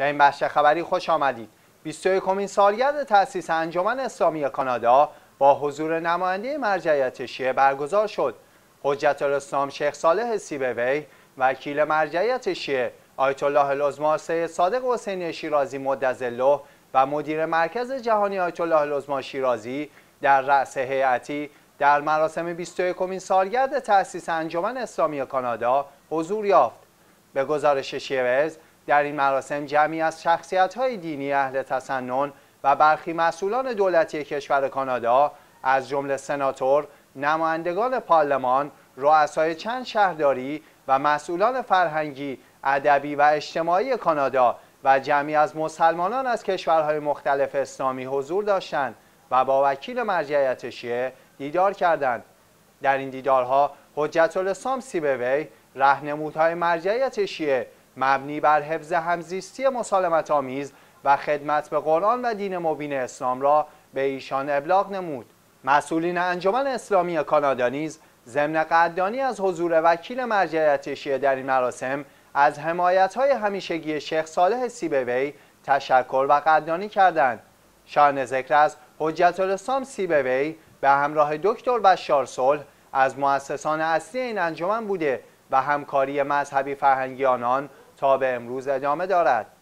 در این بخش خبری خوش آمدید. 21مین سالگرد تأسیس انجمن اسلامی کانادا با حضور نماینده مرجعیت شیعه برگزار شد. حجت الاسلام شیخ صالح سیبویه وکیل مرجعیت شیعه، آیت الله العظمی سید صادق حسینی شیرازی مدظله و مدیر مرکز جهانی آیت الله العظمی شیرازی در رأس هیئتی در مراسم 21مین سالگرد تأسیس انجمن اسلامی کانادا حضور یافت. به گزارش شیعه ویوز در این مراسم جمعی از شخصیت‌های دینی اهل تسنن و برخی مسئولان دولتی کشور کانادا از جمله سناتور، نمایندگان پارلمان، رؤسای چند شهرداری و مسئولان فرهنگی، ادبی و اجتماعی کانادا و جمعی از مسلمانان از کشورهای مختلف اسلامی حضور داشتند و با وکیل مرجعیت شیعه دیدار کردند. در این دیدارها حجت الاسلام سیبویه راهنمودهای مرجعیت شیعه مبنی بر حفظ همزیستی مسالمت آمیز و خدمت به قرآن و دین مبین اسلام را به ایشان ابلاغ نمود. مسئولین انجمن اسلامی کانادا نیز ضمن قدردانی از حضور وکیل مرجعیت شیعه در این مراسم از حمایت‌های همیشگی شیخ صالح سیبویه تشکر و قدردانی کردند. شایان ذکر از حجت الاسلام سیبویه به همراه دکتر بشار صلح از مؤسسان اصلی این انجمن بوده و همکاری مذهبی فرهنگی آنان تا به امروز ادامه دارد.